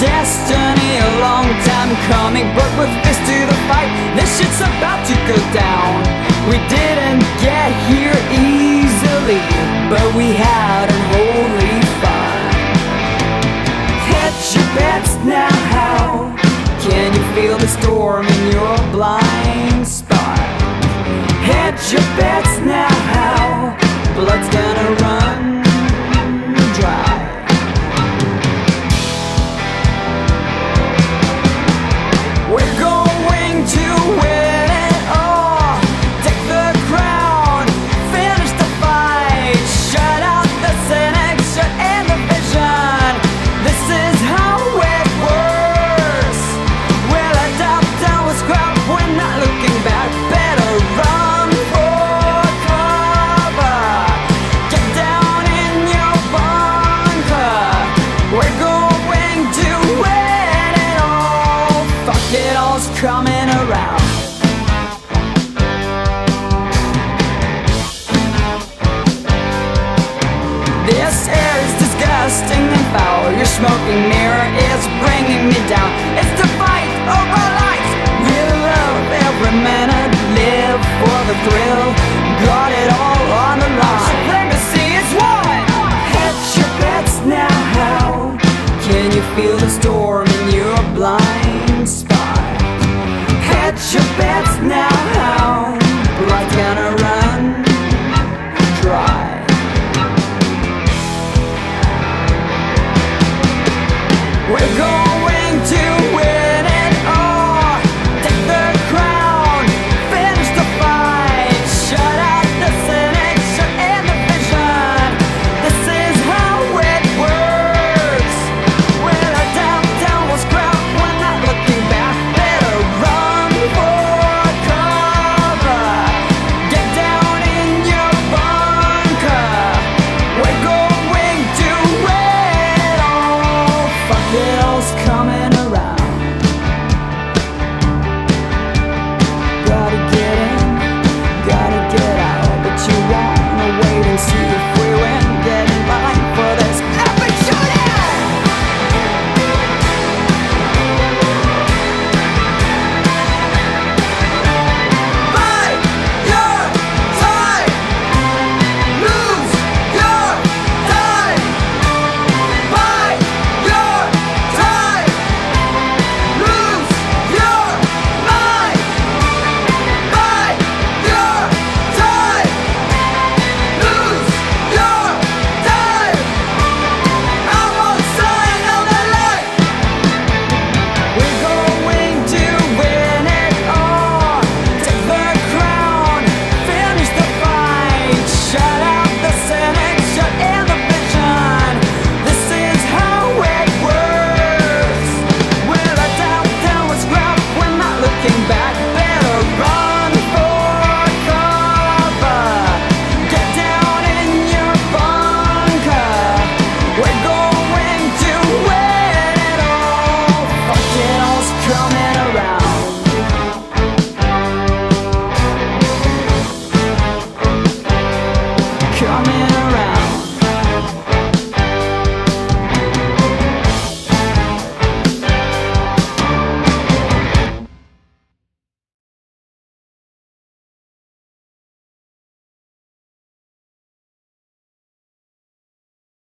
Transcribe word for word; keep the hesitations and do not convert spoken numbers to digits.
destiny, a long time coming, but with this to the fight, this shit's about to go down. We didn't get here easily, but we had a holy fire. Catch your bets now, how can you feel the storm in your blind spot? Hedge your bets now, how blood's gonna run dry. We're going to win it all. Take the crown, finish the fight, shut out the selection and the vision. This is how it works. Well, I doubt that was crap. We're not looking back. Better run. Coming around. This air is disgusting and foul. Your smoking mirror is bringing me down. It's the fight of our lives. We love every minute, live for the thrill, got it all on the line. Supremacy is what? Hedge your bets now, how can you feel the storm in your blind spot? Hedge your bets now.